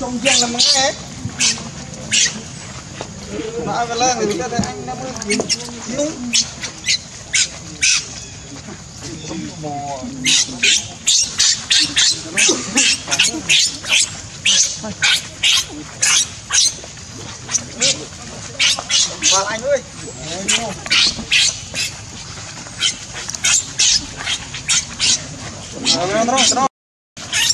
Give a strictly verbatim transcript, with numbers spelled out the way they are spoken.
không gian là mắng nghe nói về lên thì anh năm mươi núng bò và anh ơi rồi rồi